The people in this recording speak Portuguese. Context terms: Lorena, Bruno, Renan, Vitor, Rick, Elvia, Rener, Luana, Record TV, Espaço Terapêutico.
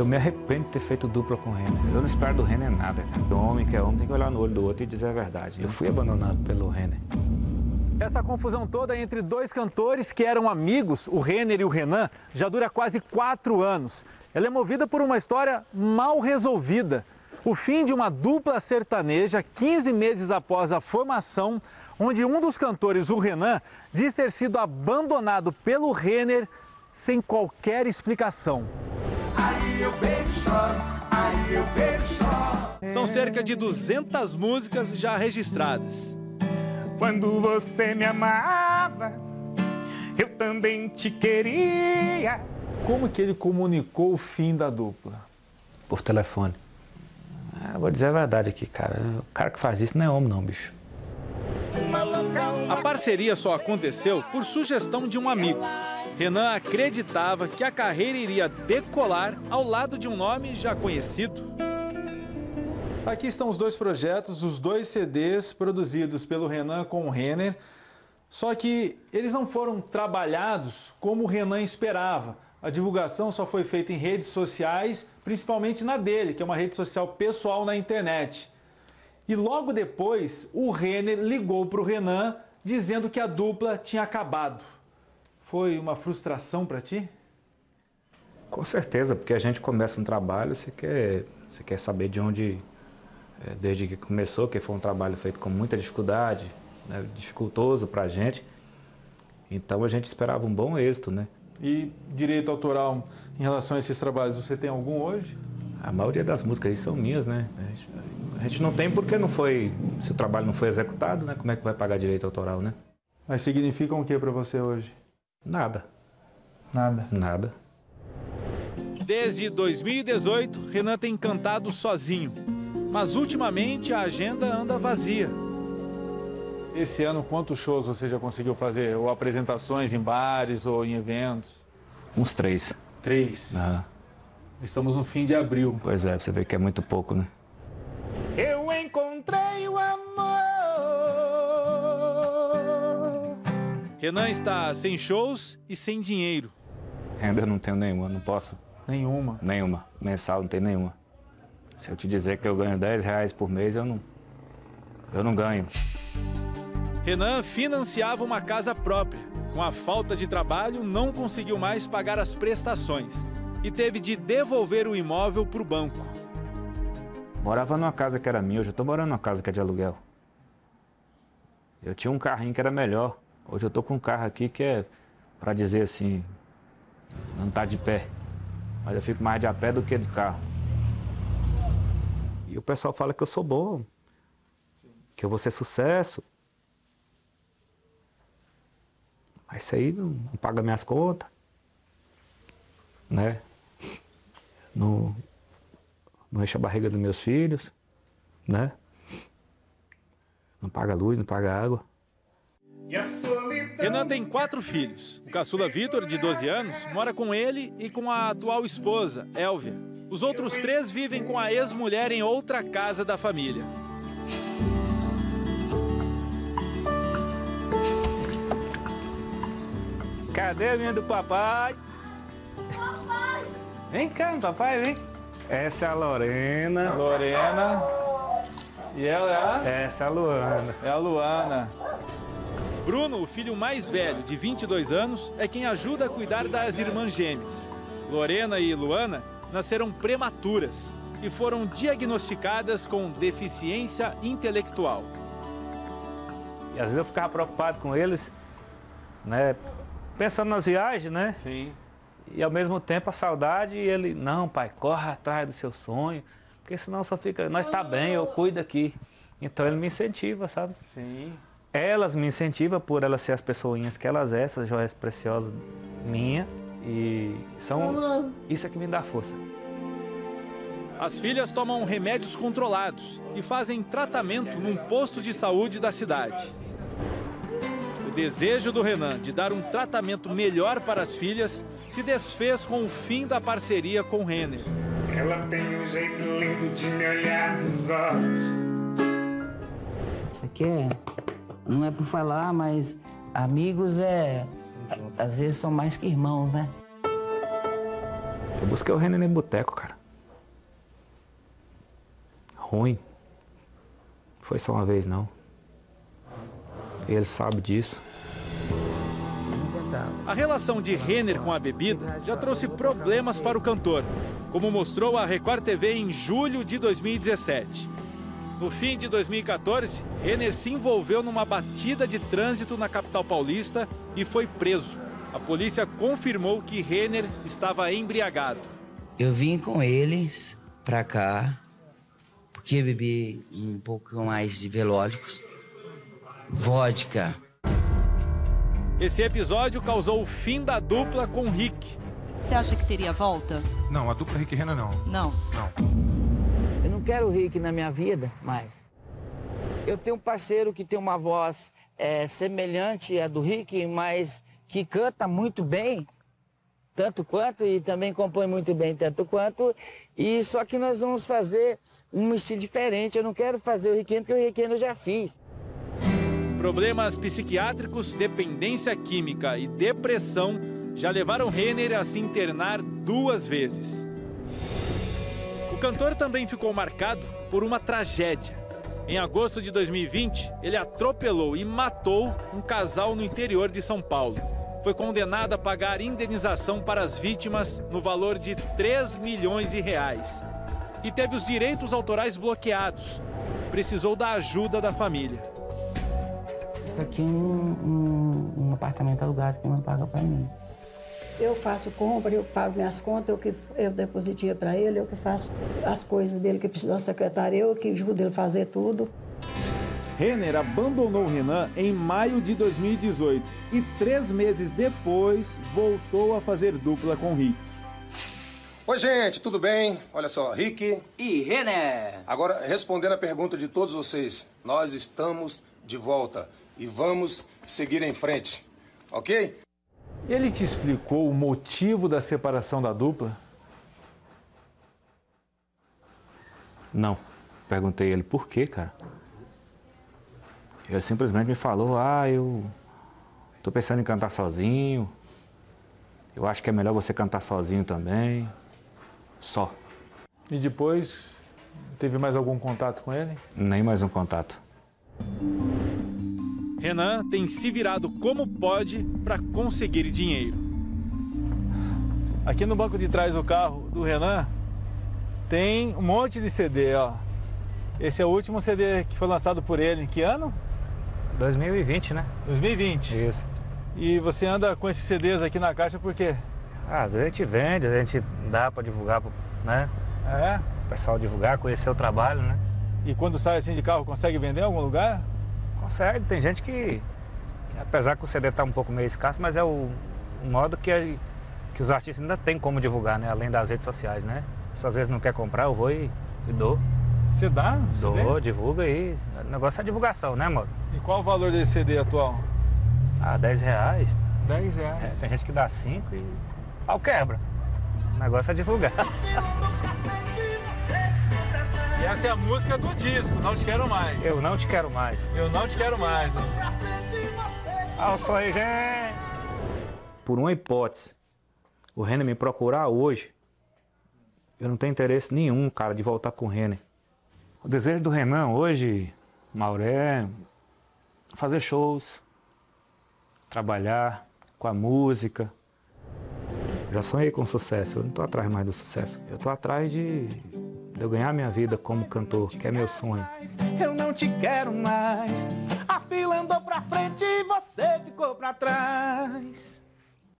Eu me arrependo de ter feito dupla com o Renan. Eu não espero do Renan nada. O homem que é homem tem que olhar no olho do outro e dizer a verdade. Eu fui abandonado pelo Renan. Essa confusão toda entre dois cantores que eram amigos, o Rener e o Renan, já dura quase 4 anos. Ela é movida por uma história mal resolvida. O fim de uma dupla sertaneja, 15 meses após a formação, onde um dos cantores, o Renan, diz ter sido abandonado pelo Rener sem qualquer explicação. São cerca de 200 músicas já registradas. Quando você me amava, eu também te queria. Como que ele comunicou o fim da dupla? Por telefone. Ah, vou dizer a verdade aqui, cara. O cara que faz isso não é homem não, bicho. A parceria só aconteceu por sugestão de um amigo. Renan acreditava que a carreira iria decolar ao lado de um nome já conhecido. Aqui estão os dois projetos, os dois CDs produzidos pelo Renan com o Rener. Só que eles não foram trabalhados como o Renan esperava. A divulgação só foi feita em redes sociais, principalmente na dele, que é uma rede social pessoal na internet. E logo depois, o Rener ligou para o Renan dizendo que a dupla tinha acabado. Foi uma frustração para ti? Com certeza, porque a gente começa um trabalho, você quer saber de onde, desde que começou, que foi um trabalho feito com muita dificuldade, né, dificultoso para a gente. Então a gente esperava um bom êxito, né? E direito autoral em relação a esses trabalhos, você tem algum hoje? A maioria das músicas aí são minhas, né? A gente não tem porque não foi, se o trabalho não foi executado, né? Como é que vai pagar direito autoral, né? Mas significam o que para você hoje? Nada. Nada? Nada. Desde 2018, Renan tem cantado sozinho, mas ultimamente a agenda anda vazia. Esse ano, quantos shows você já conseguiu fazer? Ou apresentações em bares ou em eventos? Uns 3. 3? Ah. Estamos no fim de abril. Pois é, você vê que é muito pouco, né? Eu encontrei o amor. Renan está sem shows e sem dinheiro. Ainda não tenho nenhuma, não posso. Nenhuma? Nenhuma. Mensal não tem nenhuma. Se eu te dizer que eu ganho R$10 por mês, eu não ganho. Renan financiava uma casa própria. Com a falta de trabalho, não conseguiu mais pagar as prestações e teve de devolver o imóvel para o banco. Morava numa casa que era minha, hoje eu estou morando numa casa que é de aluguel. Eu tinha um carrinho que era melhor, hoje eu estou com um carro aqui que é, para dizer assim, não está de pé. Mas eu fico mais de a pé do que de carro. E o pessoal fala que eu sou bom, que eu vou ser sucesso. Mas isso aí não paga minhas contas, né? Não enche a barriga dos meus filhos, né? Não paga luz, não paga água. Renan tem 4 filhos. O caçula Vitor, de 12 anos, mora com ele e com a atual esposa, Elvia. Os outros 3 vivem com a ex-mulher em outra casa da família. Cadê a minha do papai? Papai! Vem cá, papai, vem. Essa é a Lorena. Lorena. E ela é a? Essa é a Luana. É a Luana. Bruno, o filho mais velho, de 22 anos, é quem ajuda a cuidar das irmãs gêmeas. Lorena e Luana nasceram prematuras e foram diagnosticadas com deficiência intelectual. E às vezes eu ficava preocupado com eles, né? Pensando nas viagens, né? Sim. E ao mesmo tempo a saudade, e ele, não, pai, corre atrás do seu sonho, porque senão só fica, nós tá bem, eu cuido aqui. Então ele me incentiva, sabe? Sim. Elas me incentivam por elas serem as pessoinhas que elas são, essas joias preciosas minhas, e são, isso é que me dá força. As filhas tomam remédios controlados e fazem tratamento num posto de saúde da cidade. O desejo do Renan de dar um tratamento melhor para as filhas se desfez com o fim da parceria com o Renan. Ela tem um jeito lindo de me olhar nos olhos. Isso aqui é, não é por falar, mas amigos é, às vezes são mais que irmãos, né? Eu busquei o Renan no boteco, cara. Ruim. Não foi só uma vez, não. Ele sabe disso. A relação de Rener com a bebida já trouxe problemas para o cantor, como mostrou a Record TV em julho de 2017. No fim de 2014, Rener se envolveu numa batida de trânsito na capital paulista e foi preso. A polícia confirmou que Rener estava embriagado. Eu vim com eles para cá, porque bebi um pouco mais de velódicos, vodka. Esse episódio causou o fim da dupla com Rick. Você acha que teria volta? Não, a dupla Rick e Renan não. Não? Não. Eu não quero o Rick na minha vida mais. Eu tenho um parceiro que tem uma voz semelhante à do Rick, mas que canta muito bem, tanto quanto, e também compõe muito bem, tanto quanto. E só que nós vamos fazer um estilo diferente. Eu não quero fazer o Rick, porque o Rick eu já fiz. Problemas psiquiátricos, dependência química e depressão já levaram Rener a se internar 2 vezes. O cantor também ficou marcado por uma tragédia. Em agosto de 2020, ele atropelou e matou um casal no interior de São Paulo. Foi condenado a pagar indenização para as vítimas no valor de 3 milhões de reais. E teve os direitos autorais bloqueados. Precisou da ajuda da família. Isso aqui é um apartamento alugado que não paga para mim. Eu faço compra, eu pago minhas contas, eu depositei para ele, eu que faço as coisas dele que precisa da secretária, eu que ajudo ele a fazer tudo. Rener abandonou Renan em maio de 2018 e 3 meses depois voltou a fazer dupla com Rick. Oi, gente, tudo bem? Olha só, Rick e Rener. Agora, respondendo a pergunta de todos vocês, nós estamos de volta. E vamos seguir em frente, ok? Ele te explicou o motivo da separação da dupla? Não. Perguntei a ele por quê, cara. Ele simplesmente me falou, eu tô pensando em cantar sozinho. Eu acho que é melhor você cantar sozinho também. Só. E depois, teve mais algum contato com ele? Nem mais um contato. Renan tem se virado como pode para conseguir dinheiro. Aqui no banco de trás do carro do Renan tem um monte de CD, ó. Esse é o último CD que foi lançado por ele. Em que ano? 2020, né? 2020. Isso. E você anda com esses CDs aqui na caixa por quê? Às vezes a gente vende, a gente dá para divulgar, né? É? O pessoal divulgar, conhecer o trabalho, né? E quando sai assim de carro, consegue vender em algum lugar? Consegue, tem gente que, apesar que o CD tá um pouco meio escasso, mas é o modo que os artistas ainda tem como divulgar, né? Além das redes sociais, né? Se às vezes não quer comprar, eu vou e dou. Você dá? Dou, divulga aí. O negócio é a divulgação, né, modo? E qual o valor desse CD atual? Ah, R$10. R$10? É, tem gente que dá 5 e pau quebra. O negócio é divulgar. E essa é a música do disco, Não Te Quero Mais. Eu não te quero mais. Eu não te quero mais. Olha só aí, gente. Por uma hipótese, o Renan me procurar hoje, eu não tenho interesse nenhum, cara, de voltar com o Renan. O desejo do Renan hoje, Mauro, é fazer shows, trabalhar com a música. Já sonhei com sucesso, eu não tô atrás mais do sucesso. Eu tô atrás de eu ganhar minha vida como cantor, que é meu sonho. Eu não te quero mais. A fila andou pra frente e você ficou pra trás.